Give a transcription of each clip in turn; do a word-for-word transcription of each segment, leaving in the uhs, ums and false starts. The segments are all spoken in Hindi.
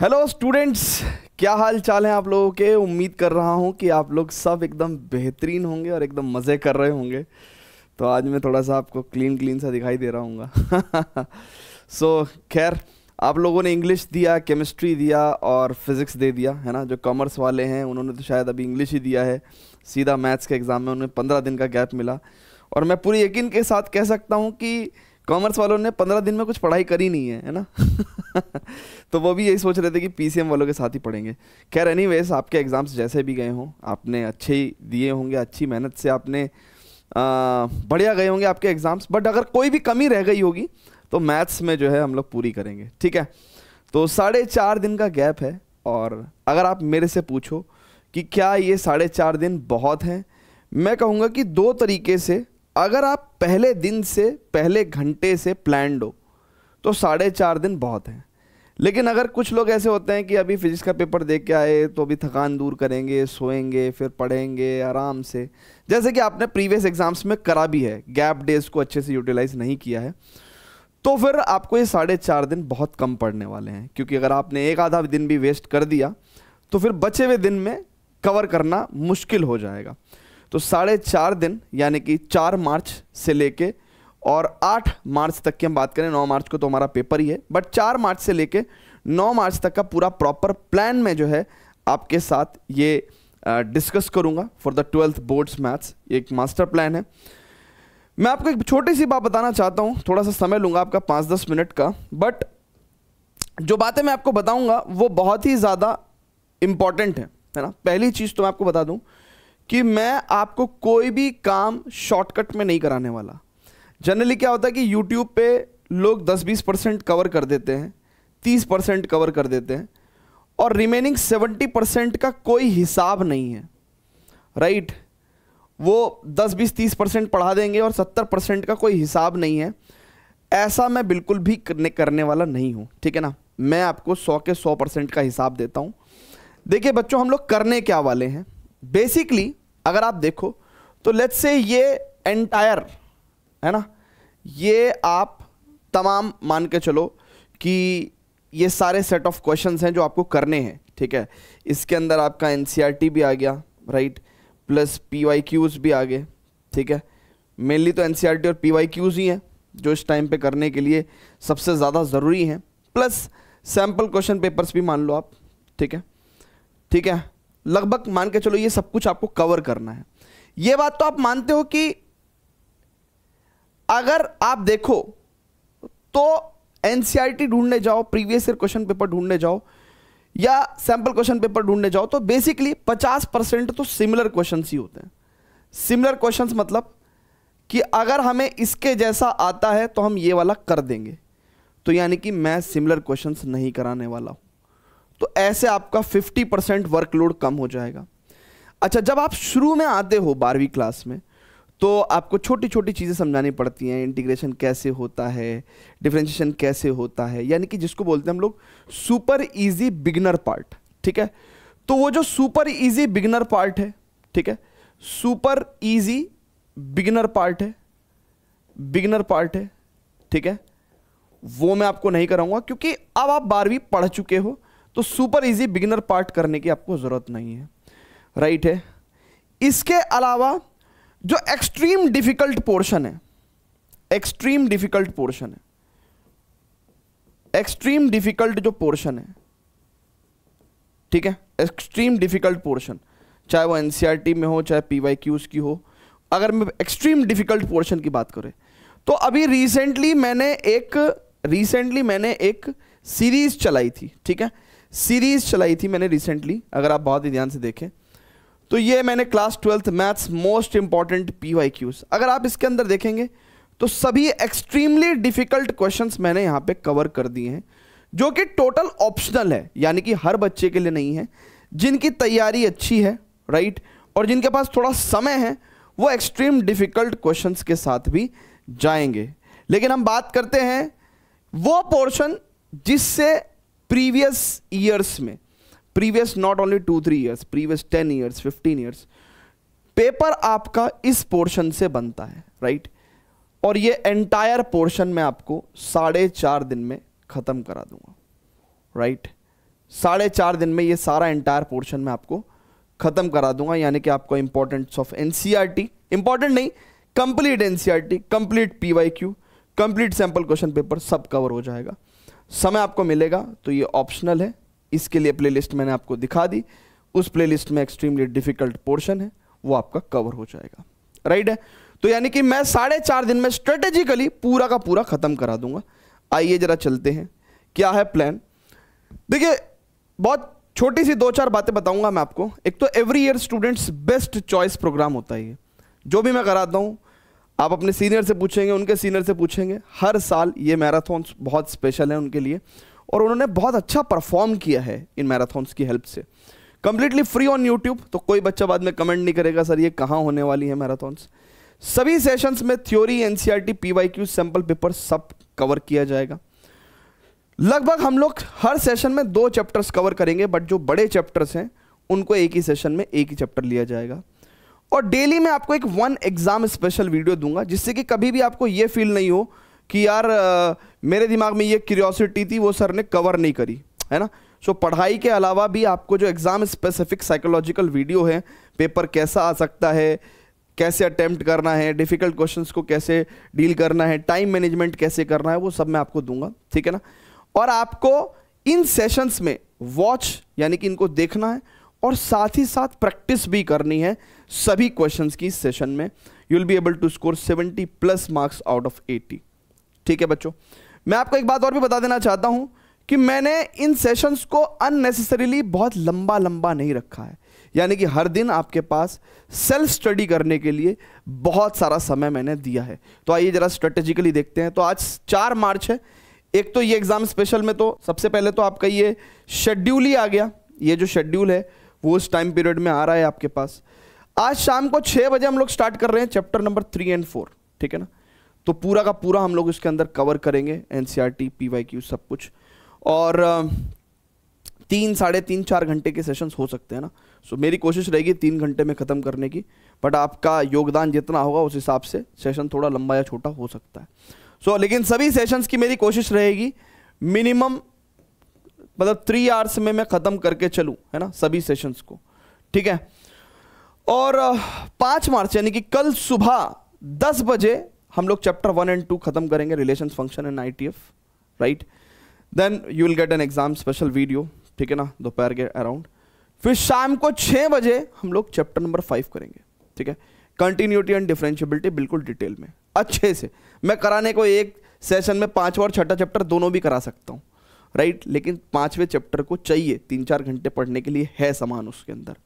हेलो स्टूडेंट्स, क्या हाल चाल है आप लोगों के। उम्मीद कर रहा हूं कि आप लोग सब एकदम बेहतरीन होंगे और एकदम मज़े कर रहे होंगे। तो आज मैं थोड़ा सा आपको क्लीन क्लीन सा दिखाई दे रहा हूँगा। सो खैर, आप लोगों ने इंग्लिश दिया, केमिस्ट्री दिया और फिज़िक्स दे दिया है ना। जो कॉमर्स वाले हैं उन्होंने तो शायद अभी इंग्लिश ही दिया है, सीधा मैथ्स के एग्ज़ाम में उन्हें पंद्रह दिन का गैप मिला। और मैं पूरी यकीन के साथ कह सकता हूँ कि कॉमर्स वालों ने पंद्रह दिन में कुछ पढ़ाई करी नहीं है, है ना। तो वो भी यही सोच रहे थे कि पीसीएम वालों के साथ ही पढ़ेंगे। खैर एनीवेज, आपके एग्ज़ाम्स जैसे भी गए हों, आपने अच्छे ही दिए होंगे, अच्छी मेहनत से आपने आ, बढ़िया गए होंगे आपके एग्ज़ाम्स। बट अगर कोई भी कमी रह गई होगी तो मैथ्स में जो है हम लोग पूरी करेंगे, ठीक है। तो साढ़े चार दिन का गैप है और अगर आप मेरे से पूछो कि क्या ये साढ़े चार दिन बहुत हैं, मैं कहूँगा कि दो तरीके से। अगर आप पहले दिन से, पहले घंटे से प्लान्ड हो तो साढ़े चार दिन बहुत हैं। लेकिन अगर कुछ लोग ऐसे होते हैं कि अभी फिजिक्स का पेपर दे के आए तो अभी थकान दूर करेंगे, सोएंगे, फिर पढ़ेंगे आराम से, जैसे कि आपने प्रीवियस एग्ज़ाम्स में करा भी है, गैप डेज को अच्छे से यूटिलाइज़ नहीं किया है, तो फिर आपको ये साढ़े चार दिन बहुत कम पड़ने वाले हैं। क्योंकि अगर आपने एक आधा दिन भी वेस्ट कर दिया तो फिर बचे हुए दिन में कवर करना मुश्किल हो जाएगा। तो साढ़े चार दिन यानी कि चार मार्च से लेके और आठ मार्च तक की हम बात करें, नौ मार्च को तो हमारा पेपर ही है, बट चार मार्च से लेके नौ मार्च तक का पूरा प्रॉपर प्लान में जो है आपके साथ ये डिस्कस करूंगा for the twelfth boards maths. एक मास्टर प्लान है। मैं आपको एक छोटी सी बात बताना चाहता हूँ, थोड़ा सा समय लूँगा आपका पाँच दस मिनट का, बट जो बातें मैं आपको बताऊँगा वो बहुत ही ज़्यादा इम्पॉर्टेंट है, है ना। पहली चीज़ तो मैं आपको बता दूँ कि मैं आपको कोई भी काम शॉर्टकट में नहीं कराने वाला। जनरली क्या होता है कि यूट्यूब पे लोग दस बीस परसेंट कवर कर देते हैं, तीस परसेंट कवर कर देते हैं और रिमेनिंग सत्तर परसेंट का कोई हिसाब नहीं है, राइट। वो दस बीस तीस परसेंट पढ़ा देंगे और सत्तर परसेंट का कोई हिसाब नहीं है। ऐसा मैं बिल्कुल भी करने करने वाला नहीं हूँ, ठीक है ना। मैं आपको सौ के सौ परसेंट का हिसाब देता हूँ। देखिए बच्चों, हम लोग करने क्या वाले हैं बेसिकली। अगर आप देखो तो लेट्स से ये एंटायर है ना, ये आप तमाम मान के चलो कि ये सारे सेट ऑफ क्वेश्चंस हैं जो आपको करने हैं, ठीक है। इसके अंदर आपका एनसीईआरटी भी आ गया, राइट, प्लस पीवाईक्यूज भी आ गए, ठीक है। मेनली तो एनसीईआरटी और पीवाईक्यूज ही हैं जो इस टाइम पे करने के लिए सबसे ज़्यादा ज़रूरी हैं, प्लस सैम्पल क्वेश्चन पेपर्स भी मान लो आप, ठीक है ठीक है लगभग मान के चलो ये सब कुछ आपको कवर करना है। ये बात तो आप मानते हो कि अगर आप देखो तो एनसीईआरटी ढूंढने जाओ, प्रीवियस ईयर क्वेश्चन पेपर ढूंढने जाओ या सैंपल क्वेश्चन पेपर ढूंढने जाओ तो बेसिकली पचास परसेंट तो सिमिलर क्वेश्चंस ही होते हैं। सिमिलर क्वेश्चंस मतलब कि अगर हमें इसके जैसा आता है तो हम ये वाला कर देंगे, तो यानी कि मैं सिमिलर क्वेश्चंस नहीं कराने वाला हूँ। तो ऐसे आपका पचास परसेंट वर्कलोड कम हो जाएगा। अच्छा, जब आप शुरू में आते हो बारहवीं क्लास में तो आपको छोटी छोटी चीज़ें समझानी पड़ती हैं। इंटीग्रेशन कैसे होता है, डिफरेंशिएशन कैसे होता है, यानी कि जिसको बोलते हैं हम लोग सुपर इजी बिगिनर पार्ट, ठीक है। तो वो जो सुपर इजी बिगिनर पार्ट है, ठीक है, सुपर इजी बिगिनर पार्ट है, बिगिनर पार्ट है, ठीक है, वो मैं आपको नहीं कराऊंगा क्योंकि अब आप बारहवीं पढ़ चुके हो, तो सुपर इजी बिगिनर पार्ट करने की आपको ज़रूरत नहीं है, राइट है। इसके अलावा जो एक्सट्रीम डिफिकल्ट पोर्शन है, एक्सट्रीम डिफिकल्ट पोर्शन है, एक्सट्रीम डिफिकल्ट जो पोर्शन है, ठीक है, एक्सट्रीम डिफिकल्ट पोर्शन, चाहे वो एनसीईआरटी में हो चाहे पीवाईक्यूज की हो, अगर मैं एक्सट्रीम डिफिकल्ट पोर्शन की बात करें तो अभी रिसेंटली मैंने एक रिसेंटली मैंने एक सीरीज चलाई थी, ठीक है। सीरीज़ चलाई थी मैंने रिसेंटली, अगर आप बहुत ही ध्यान से देखें तो ये मैंने class twelfth maths most important PYQs, अगर आप इसके अंदर देखेंगे तो सभी एक्सट्रीमली डिफिकल्ट क्वेश्चंस मैंने यहाँ पे कवर कर दिए हैं, जो कि टोटल ऑप्शनल है, यानी कि हर बच्चे के लिए नहीं है। जिनकी तैयारी अच्छी है, राइट, और जिनके पास थोड़ा समय है वो एक्सट्रीम डिफिकल्ट क्वेश्चंस के साथ भी जाएंगे। लेकिन हम बात करते हैं वो पोर्शन जिससे प्रीवियस ईयर्स में, previous not only two three years, previous ten years fifteen years paper आपका इस पोर्शन से बनता है, राइट। और ये एंटायर पोर्शन मैं आपको साढ़े चार दिन में ख़त्म करा दूंगा, राइट। साढ़े चार दिन में ये सारा एंटायर पोर्शन में आपको खत्म करा दूंगा, यानी कि आपको इंपॉर्टेंस ऑफ एनसीईआरटी, इंपॉर्टेंट नहीं complete NCERT, complete PYQ, complete sample question paper सब कवर हो जाएगा। समय आपको मिलेगा तो ये ऑप्शनल है, इसके लिए प्लेलिस्ट मैंने आपको दिखा दी, उस प्लेलिस्ट में एक्सट्रीमली डिफिकल्ट पोर्शन है वो आपका कवर हो जाएगा, राइट है। तो यानी कि मैं साढ़े चार दिन में स्ट्रेटेजिकली पूरा का पूरा खत्म करा दूंगा। आइए जरा चलते हैं, क्या है प्लान। देखिए बहुत छोटी सी दो चार बातें बताऊंगा मैं आपको। एक तो every year students best choice programme होता है ये, जो भी मैं कराता हूँ आप अपने सीनियर से पूछेंगे, उनके सीनियर से पूछेंगे, हर साल ये मैराथन बहुत स्पेशल है उनके लिए और उन्होंने बहुत अच्छा परफॉर्म किया है इन मैराथन्स की हेल्प से। कंप्लीटली फ्री ऑन यूट्यूब, तो कोई बच्चा बाद में कमेंट नहीं करेगा सर ये कहाँ होने वाली है मैराथन्स। सभी सेशंस में theory, NCERT, PYQ, sample paper सब कवर किया जाएगा। लगभग हम लोग हर सेशन में दो चैप्टर्स कवर करेंगे, बट जो बड़े चैप्टर्स हैं उनको एक ही सेशन में एक ही चैप्टर लिया जाएगा। और डेली मैं आपको एक वन एग्जाम स्पेशल वीडियो दूंगा, जिससे कि कभी भी आपको ये फील नहीं हो कि यार आ, मेरे दिमाग में ये क्यूरियोसिटी थी वो सर ने कवर नहीं करी, है ना। सो पढ़ाई के अलावा भी आपको जो एग्जाम स्पेसिफिक साइकोलॉजिकल वीडियो है, पेपर कैसा आ सकता है, कैसे अटेम्प्ट करना है, डिफिकल्ट क्वेश्चंस को कैसे डील करना है, टाइम मैनेजमेंट कैसे करना है, वो सब मैं आपको दूंगा, ठीक है ना। और आपको इन सेशंस में वॉच यानी कि इनको देखना है और साथ ही साथ प्रैक्टिस भी करनी है सभी क्वेश्चंस की। सेशन में you will be able to score seventy plus marks out of eighty, ठीक है बच्चों। मैं आपको एक बात और भी बता देना चाहता हूं कि मैंने इन सेशंस को अननेसेसरीली बहुत लंबा लंबा नहीं रखा है, यानी कि हर दिन आपके पास सेल्फ स्टडी करने के लिए बहुत सारा समय मैंने दिया है। तो आइए जरा स्ट्रेटेजिकली देखते हैं। तो आज चार मार्च है, एक तो ये एग्जाम स्पेशल में तो सबसे पहले तो आपका ये शेड्यूल ही आ गया, ये जो शेड्यूल है वो उस टाइम पीरियड में आ रहा है आपके पास। आज शाम को छः बजे हम लोग स्टार्ट कर रहे हैं chapter number three and four, ठीक है ना। तो पूरा का पूरा हम लोग इसके अंदर कवर करेंगे, एनसीईआरटी, पीवाईक्यू सब कुछ, और तीन साढ़े तीन चार घंटे के सेशंस हो सकते हैं ना। सो मेरी कोशिश रहेगी तीन घंटे में ख़त्म करने की, बट आपका योगदान जितना होगा उस हिसाब से सेशन थोड़ा लंबा या छोटा हो सकता है। सो लेकिन सभी सेशंस की मेरी कोशिश रहेगी मिनिमम मतलब थ्री आवर्स में मैं ख़त्म करके चलूं, है ना, सभी सेशंस को, ठीक है। और पाँच मार्च यानी कि कल सुबह दस बजे हम लोग चैप्टर वन एंड टू खत्म करेंगे, relations, function and I T F, right. Then you will get an exam special video, ठीक है ना, दोपहर के अराउंड। फिर शाम को छः बजे हम लोग चैप्टर नंबर फाइव करेंगे, ठीक है, कंटिन्यूटी एंड डिफरेंशिएबिलिटी, बिल्कुल डिटेल में अच्छे से। मैं कराने को एक सेशन में पाँचवा और छठा चैप्टर दोनों भी करा सकता हूँ, राइट, लेकिन पाँचवें चैप्टर को चाहिए तीन चार घंटे पढ़ने के लिए है सामान उसके अंदर।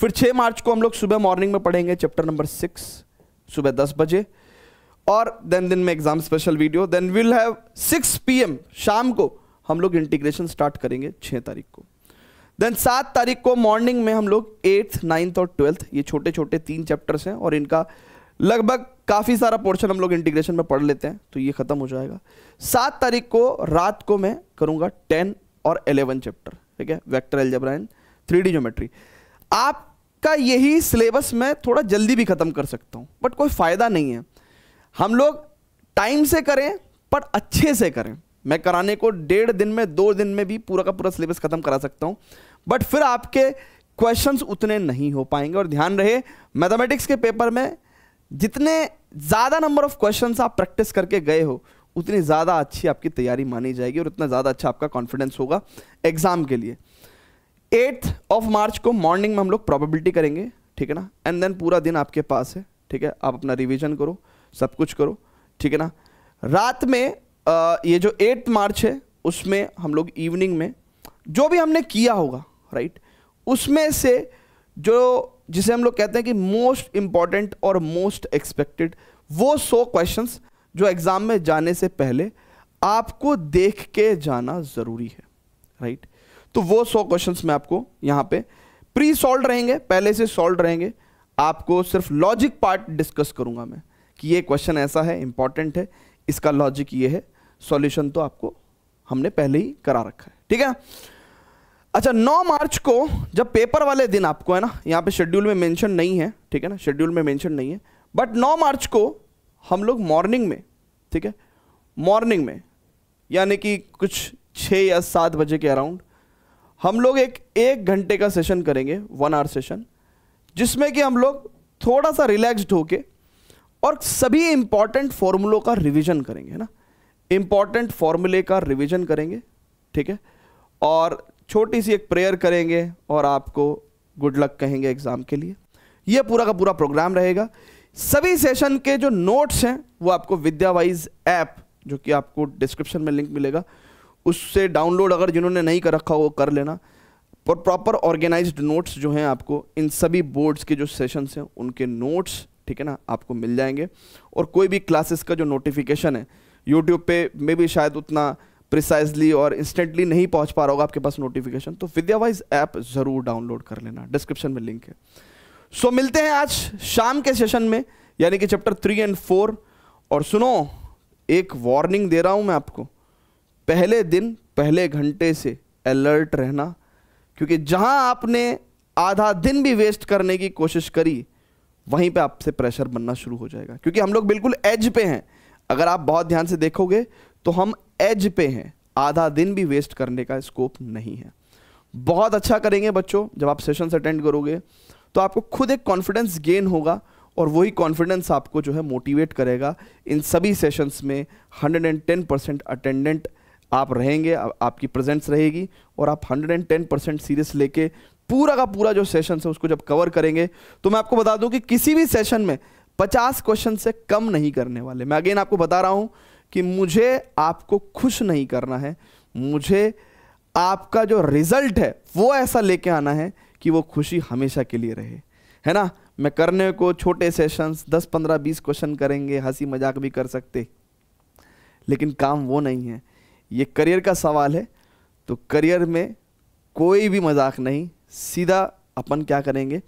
फिर छः मार्च को हम लोग सुबह मॉर्निंग में पढ़ेंगे चैप्टर नंबर सिक्स सुबह दस बजे, और देन दिन में exam special video. Then will have six P M शाम को हम लोग इंटीग्रेशन स्टार्ट करेंगे छः तारीख को। देन सात तारीख को मॉर्निंग में हम लोग एट्थ, नाइन्थ और ट्वेल्थ, ये छोटे छोटे तीन चैप्टर्स हैं और इनका लगभग काफ़ी सारा पोर्शन हम लोग इंटीग्रेशन में पढ़ लेते हैं, तो ये खत्म हो जाएगा। सात तारीख को रात को मैं करूँगा टेन और एलेवन चैप्टर, ठीक है, vector algebra and three D geometry. आपका यही सिलेबस मैं थोड़ा जल्दी भी खत्म कर सकता हूँ, बट कोई फ़ायदा नहीं है। हम लोग टाइम से करें पर अच्छे से करें। मैं कराने को डेढ़ दिन में, दो दिन में भी पूरा का पूरा सिलेबस खत्म करा सकता हूं, बट फिर आपके क्वेश्चंस उतने नहीं हो पाएंगे। और ध्यान रहे, मैथमेटिक्स के पेपर में जितने ज़्यादा नंबर ऑफ क्वेश्चंस आप प्रैक्टिस करके गए हो उतनी ज़्यादा अच्छी आपकी तैयारी मानी जाएगी और उतना ज़्यादा अच्छा आपका कॉन्फिडेंस होगा एग्जाम के लिए। एट्थ ऑफ मार्च को मॉर्निंग में हम लोग प्रोबेबिलिटी करेंगे, ठीक है ना, एंड देन पूरा दिन आपके पास है, ठीक है, आप अपना रिविजन करो, सब कुछ करो, ठीक है ना। रात में आ, ये जो एट मार्च है उसमें हम लोग इवनिंग में जो भी हमने किया होगा, राइट, उसमें से जो जिसे हम लोग कहते हैं कि मोस्ट इम्पॉर्टेंट और मोस्ट एक्सपेक्टेड, वो सौ क्वेश्चंस जो एग्ज़ाम में जाने से पहले आपको देख के जाना ज़रूरी है, राइट। तो वो सौ क्वेश्चंस मैं आपको यहाँ पे प्री सॉल्व रहेंगे, पहले से सॉल्व रहेंगे, आपको सिर्फ लॉजिक पार्ट डिस्कस करूँगा मैं कि ये क्वेश्चन ऐसा है, इंपॉर्टेंट है, इसका लॉजिक ये है, सॉल्यूशन तो आपको हमने पहले ही करा रखा है, ठीक है। अच्छा, नौ मार्च को जब पेपर वाले दिन आपको, है ना, यहाँ पे शेड्यूल में मेंशन नहीं है, ठीक है ना, शेड्यूल में मेंशन नहीं है, बट नौ मार्च को हम लोग मॉर्निंग में, ठीक है, मॉर्निंग में यानी कि कुछ छः या सात बजे के अराउंड हम लोग एक एक घंटे का सेशन करेंगे, वन आवर सेशन, जिसमें कि हम लोग थोड़ा सा रिलैक्स्ड होके और सभी इम्पॉर्टेंट फॉर्मूलों का रिवीजन करेंगे, है ना, इम्पॉर्टेंट फॉर्मूले का रिवीजन करेंगे, ठीक है, और छोटी सी एक प्रेयर करेंगे और आपको गुड लक कहेंगे एग्ज़ाम के लिए। ये पूरा का पूरा प्रोग्राम रहेगा। सभी सेशन के जो नोट्स हैं वो आपको विद्यावाइज ऐप, जो कि आपको डिस्क्रिप्शन में लिंक मिलेगा, उससे डाउनलोड अगर जिन्होंने नहीं कर रखा वो कर लेना। और प्रॉपर ऑर्गेनाइज्ड नोट्स जो हैं आपको इन सभी बोर्ड्स के जो सेशंस हैं उनके नोट्स, ठीक है ना, आपको मिल जाएंगे। और कोई भी क्लासेस का जो नोटिफिकेशन है यूट्यूब पे मे भी शायद उतना प्रिसाइजली और इंस्टेंटली नहीं पहुंच पा रहा होगा आपके पास नोटिफिकेशन, तो विद्यावाइज ऐप ज़रूर डाउनलोड कर लेना, डिस्क्रिप्शन में लिंक है। सो so, मिलते हैं आज शाम के सेशन में, यानी कि चैप्टर थ्री एंड फोर। और सुनो, एक वार्निंग दे रहा हूं मैं आपको, पहले दिन पहले घंटे से अलर्ट रहना, क्योंकि जहां आपने आधा दिन भी वेस्ट करने की कोशिश करी वहीं पे आपसे प्रेशर बनना शुरू हो जाएगा, क्योंकि हम लोग बिल्कुल एज पे हैं। अगर आप बहुत ध्यान से देखोगे तो हम एज पे हैं, आधा दिन भी वेस्ट करने का स्कोप नहीं है। बहुत अच्छा करेंगे बच्चों, जब आप सेशंस अटेंड करोगे तो आपको खुद एक कॉन्फिडेंस गेन होगा और वही कॉन्फिडेंस आपको जो है मोटिवेट करेगा। इन सभी सेशंस में एक सौ दस परसेंट अटेंडेंट आप रहेंगे, आपकी प्रेजेंस रहेगी और आप एक सौ दस परसेंट सीरियस लेके पूरा का पूरा जो सेशन है उसको जब कवर करेंगे, तो मैं आपको बता दूं कि किसी भी सेशन में पचास क्वेश्चन से कम नहीं करने वाले। मैं अगेन आपको बता रहा हूं कि मुझे आपको खुश नहीं करना है, मुझे आपका जो रिजल्ट है वो ऐसा लेके आना है कि वो खुशी हमेशा के लिए रहे, है ना। मैं करने को छोटे सेशंस दस पंद्रह बीस क्वेश्चन करेंगे, हंसी मजाक भी कर सकते, लेकिन काम वो नहीं है। ये करियर का सवाल है, तो करियर में कोई भी मजाक नहीं। सीधा अपन क्या करेंगे,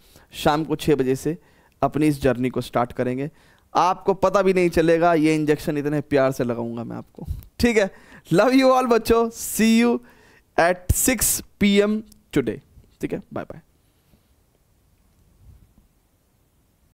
शाम को छः बजे से अपनी इस जर्नी को स्टार्ट करेंगे। आपको पता भी नहीं चलेगा, ये इंजेक्शन इतने प्यार से लगाऊंगा मैं आपको, ठीक है। लव यू ऑल बच्चों, see you at six P M today, ठीक है, बाय बाय।